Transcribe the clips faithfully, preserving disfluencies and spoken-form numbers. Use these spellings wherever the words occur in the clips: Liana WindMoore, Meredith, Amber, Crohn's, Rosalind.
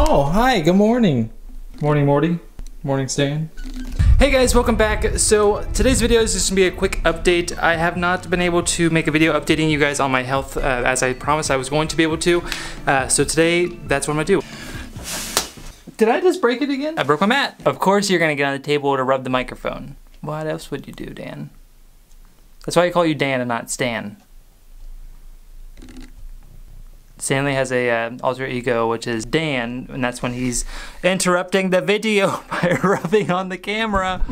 Oh, hi, good morning. Morning, Morty. Morning, Stan. Hey guys, welcome back. So today's video is just gonna be a quick update. I have not been able to make a video updating you guys on my health uh, as I promised I was going to be able to. Uh, so today, that's what I'm gonna do. Did I just break it again? I broke my mat. Of course you're gonna get on the table to rub the microphone. What else would you do, Dan? That's why I call you Dan and not Stan. Stanley has a uh, alter ego, which is Dan, and that's when he's interrupting the video by rubbing on the camera.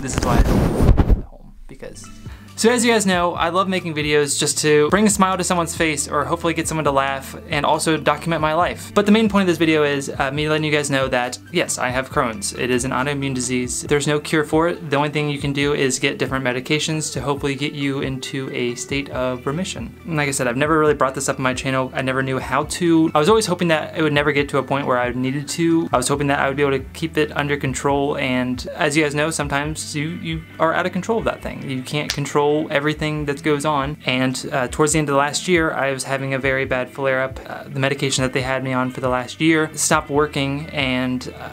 This is why I don't at home, because... So as you guys know, I love making videos just to bring a smile to someone's face or hopefully get someone to laugh and also document my life. But the main point of this video is uh, me letting you guys know that, yes, I have Crohn's. It is an autoimmune disease. There's no cure for it. The only thing you can do is get different medications to hopefully get you into a state of remission. And like I said, I've never really brought this up on my channel. I never knew how to. I was always hoping that it would never get to a point where I needed to. I was hoping that I would be able to keep it under control. And as you guys know, sometimes you, you are out of control of that thing. You can't control everything that goes on, and uh, towards the end of last year I was having a very bad flare-up. Uh, the medication that they had me on for the last year stopped working, and uh,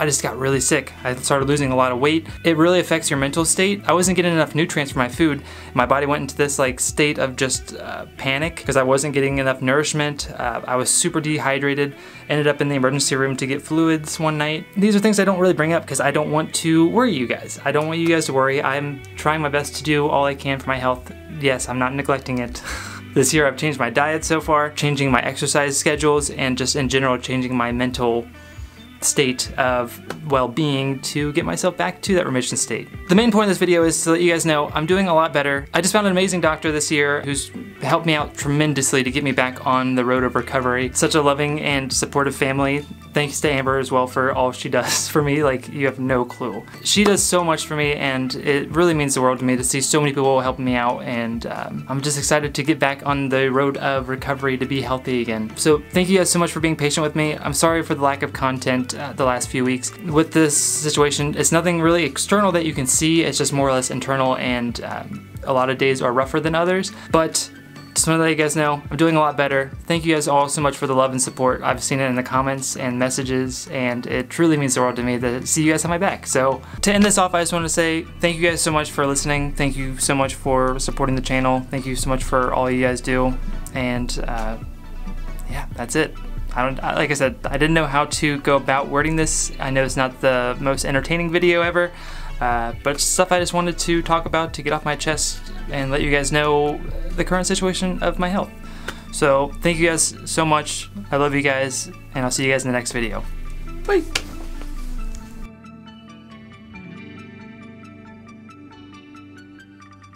I just got really sick. I started losing a lot of weight. It really affects your mental state. I wasn't getting enough nutrients for my food. My body went into this like state of just uh, panic because I wasn't getting enough nourishment. Uh, I was super dehydrated. Ended up in the emergency room to get fluids one night. These are things I don't really bring up because I don't want to worry you guys. I don't want you guys to worry. I'm trying my best to do all I can for my health. Yes, I'm not neglecting it. This year I've changed my diet so far, changing my exercise schedules, and just in general changing my mental state of well-being to get myself back to that remission state. The main point of this video is to let you guys know I'm doing a lot better. I just found an amazing doctor this year who's helped me out tremendously to get me back on the road of recovery. Such a loving and supportive family. Thanks to Amber as well for all she does for me. Like, you have no clue. She does so much for me, and it really means the world to me to see so many people helping me out, and um, I'm just excited to get back on the road of recovery to be healthy again. So thank you guys so much for being patient with me. I'm sorry for the lack of content uh, the last few weeks. With this situation, it's nothing really external that you can see. It's just more or less internal, and um, a lot of days are rougher than others, but just want to let you guys know I'm doing a lot better. Thank you guys all so much for the love and support. I've seen it in the comments and messages, and it truly means the world to me to see you guys have my back. So to end this off, I just want to say thank you guys so much for listening. Thank you so much for supporting the channel. Thank you so much for all you guys do. And uh, yeah, that's it. I don't, like I said, I didn't know how to go about wording this. I know it's not the most entertaining video ever, uh, but stuff I just wanted to talk about to get off my chest and let you guys know the current situation of my health. So thank you guys so much. I love you guys, and I'll see you guys in the next video. Bye.